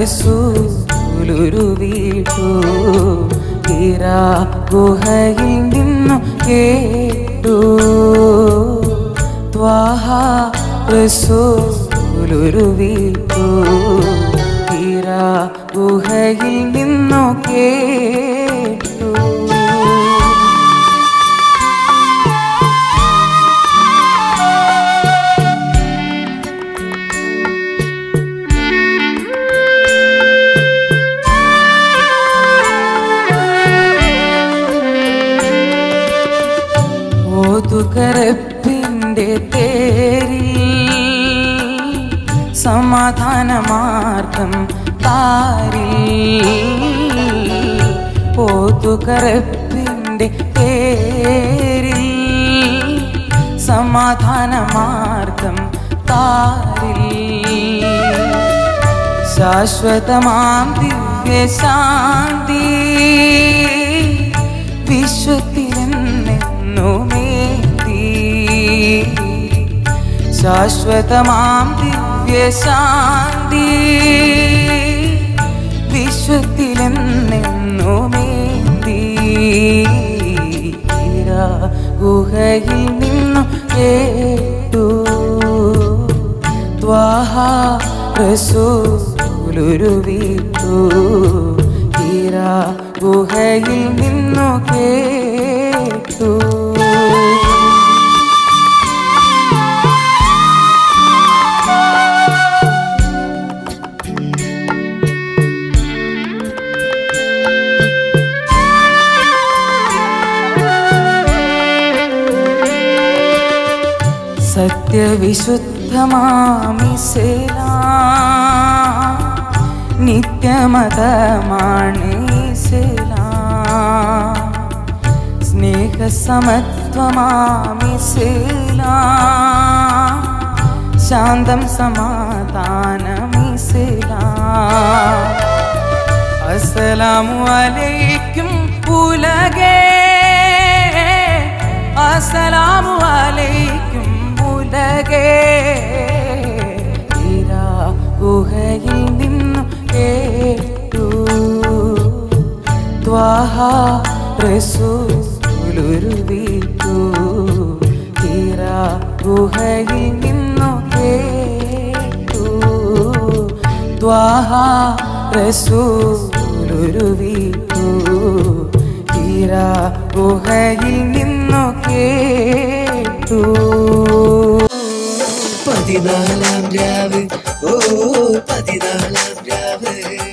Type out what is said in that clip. റസൂലുരുവിട്ടു ഹിറാ ഗുഹയിൽ നിന്നു കേട്ടു ത്വാഹ റസൂലുരുവിട്ടു ഹിറാ ഗുഹയിൽ നിന്നു കേട്ടു കരപ്പിന്റെ തേരി സമാധാനമാർഗം താരി പോതുകരപ്പിന്റെ തേരി സമാധാനമാർഗം താരി ശാശ്വതമാം ദിവ്യശാന്തി വിശ്വത്തിലെന്നെന്നുമേ ശാശ്വതമാം ദിവ്യശാന്തി വിശ്വത്തിലെന്നെന്നുമേന്തി ഹിറാ ഗുഹയിൽ നിന്നു കേട്ടു ത്വാഹാ റസൂലുരുവിട്ടു ഹിറാ ഗുഹയിൽ നിന്നു കേട്ടു സത്യവിശുദ്ധമാമിസ്ലാം നിത്യമതമാണ് ഇസ്ലാം സ്നേഹസമത്വമാമിസ്ലാം ശാന്തം സമാധാനമിസ്ലാം അസ്സലാമു അലൈക്കും ഉലഗേ അസ്സലാമു അലൈക്കും ഹിറാ ഗുഹയിൽ നിന്നു കേട്ടു ത്വാഹാ റസൂലുരുവിട്ടു ഹിറാ ഗുഹയിൽ നിന്നു കേട്ടു ത്വാഹാ റസൂലുരുവിട്ടു ഹിറാ ഗുഹയിൽ നിന്നു കേട്ടു പതിനാലാം രാവ് ഓ പതിനാലാം രാവ്